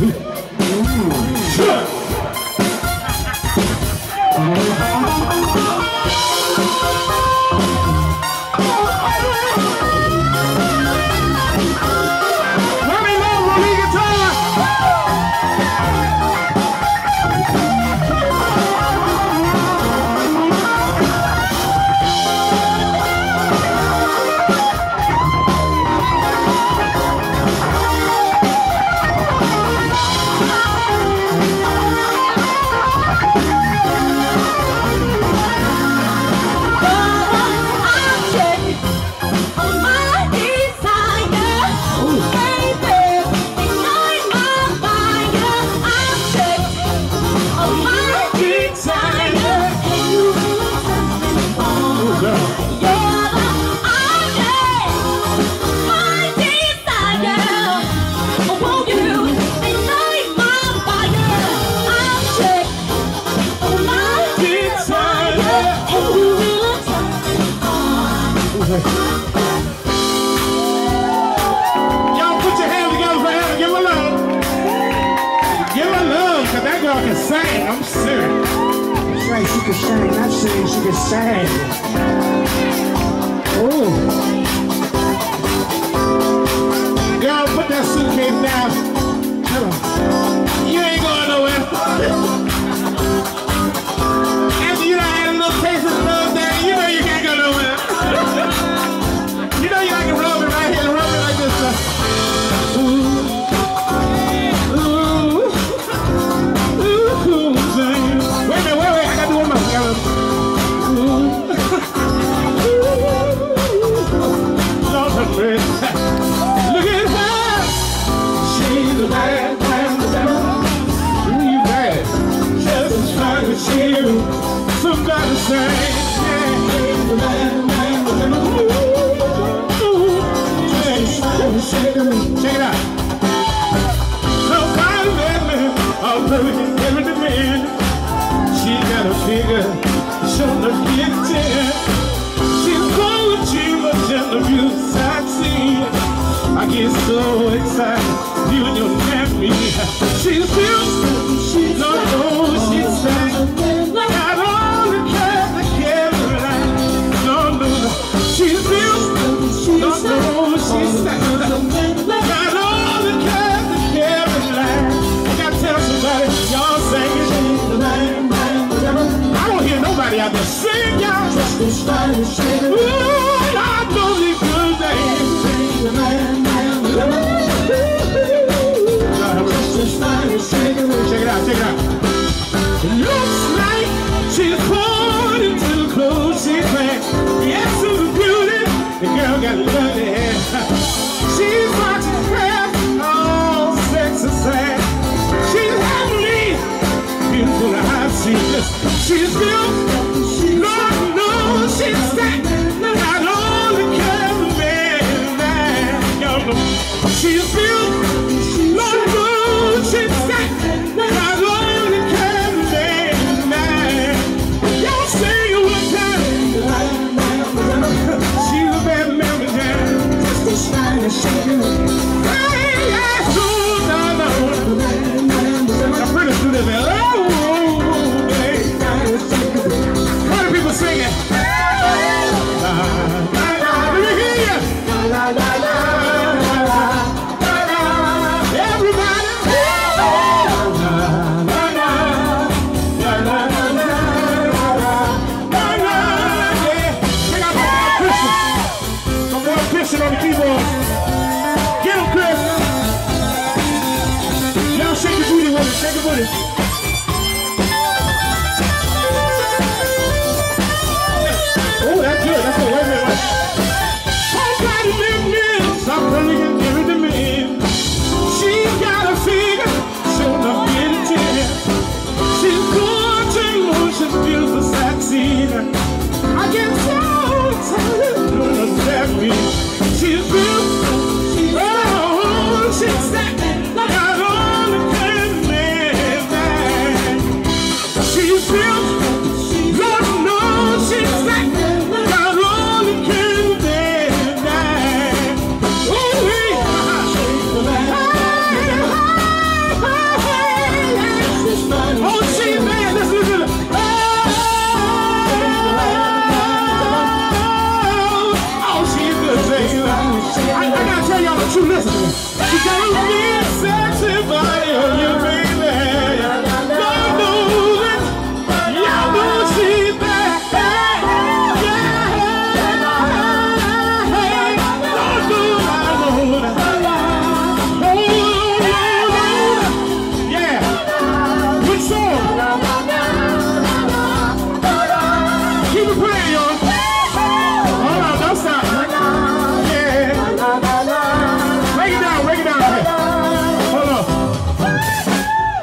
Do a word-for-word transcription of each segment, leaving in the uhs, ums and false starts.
I'm serious. That's right, she can shine. I'm serious, she can shine. Oh, girl, put that suitcase down. You ain't going nowhere. After you done had a little taste of love down, you know you can't go nowhere. You know you like to rub it right here, rub it like this. Stuff. Ooh. Somebody say, shake it out. Check it out. Somebody let me, oh baby, give it to me. She got a figure, shoulder big ten. She's so achiever, just the views I see. I get so excited, you and your nephew. She's beautiful, she's no, no, she's sad. I just sing, y'all. Ooh, I know these good days. Check it out, check it out. Looks like she's poured into the clothes she's wearing. Yes, it's a beauty. The girl got lovely hair. She's watching her, all sex and sad. She's heavenly, beautiful to high seas. She's beautiful. She's beautiful, she's beautiful, she's sad, and I only can be mad. Y'all sing it one time. She's a bad memory, yeah.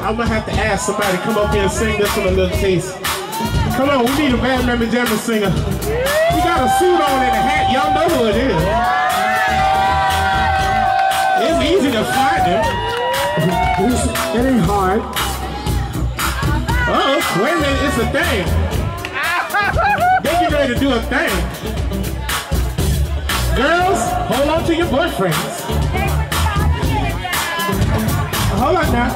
I'm gonna have to ask somebody to come up here and sing this one a little taste. Come on, we need a band member jammer singer. We got a suit on and a hat, y'all know who it is. It's easy to find him. It ain't hard. Uh oh, wait a minute, it's a thing. They get ready to do a thing. Girls, hold on to your boyfriends. Hold on now.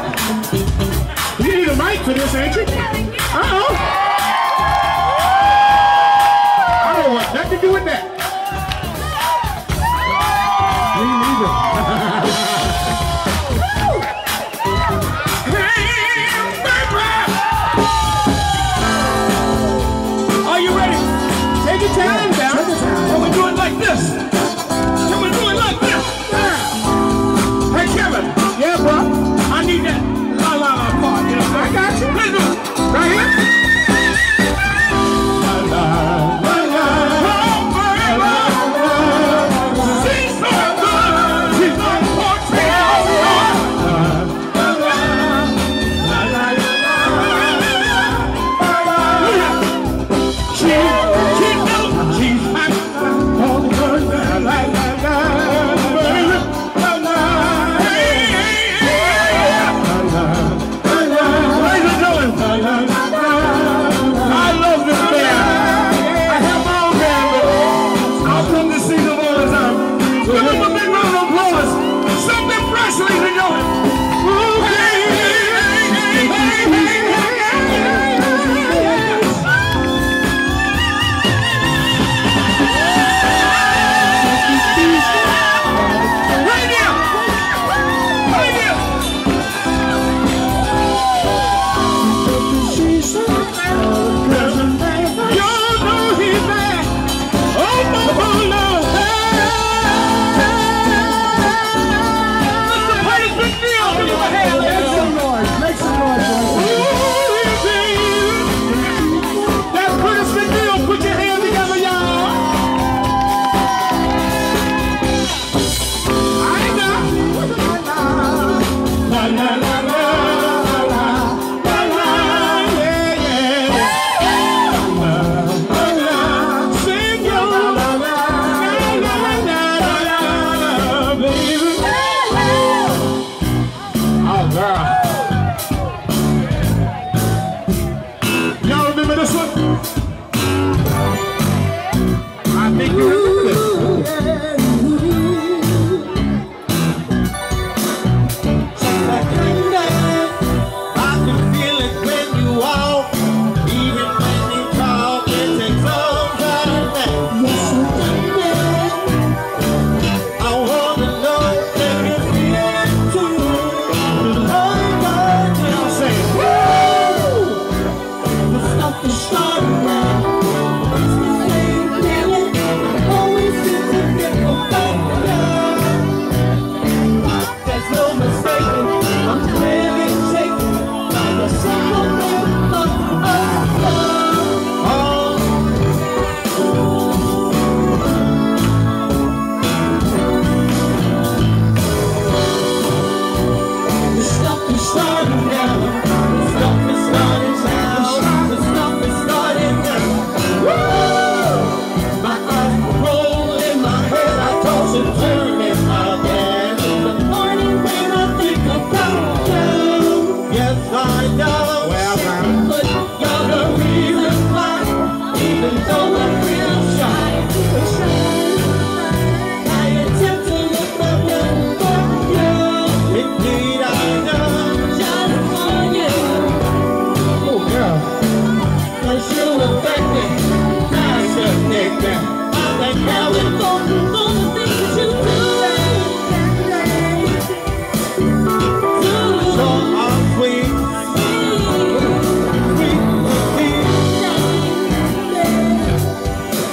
You need a mic for this, ain't you? Uh-oh. I don't want nothing to do with that. Me neither. Hey, are you ready? Take your time down. And we do it like this. Can we do it like this? Yeah. Hey, Kevin. Yeah, bro. I need that. I got you. Let's do it. Right here. La la la la.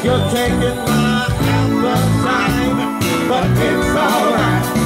You're taking my appetite, but it's alright.